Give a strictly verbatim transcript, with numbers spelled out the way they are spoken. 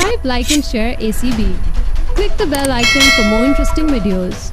Subscribe, like and share A C B. Click the bell icon for more interesting videos.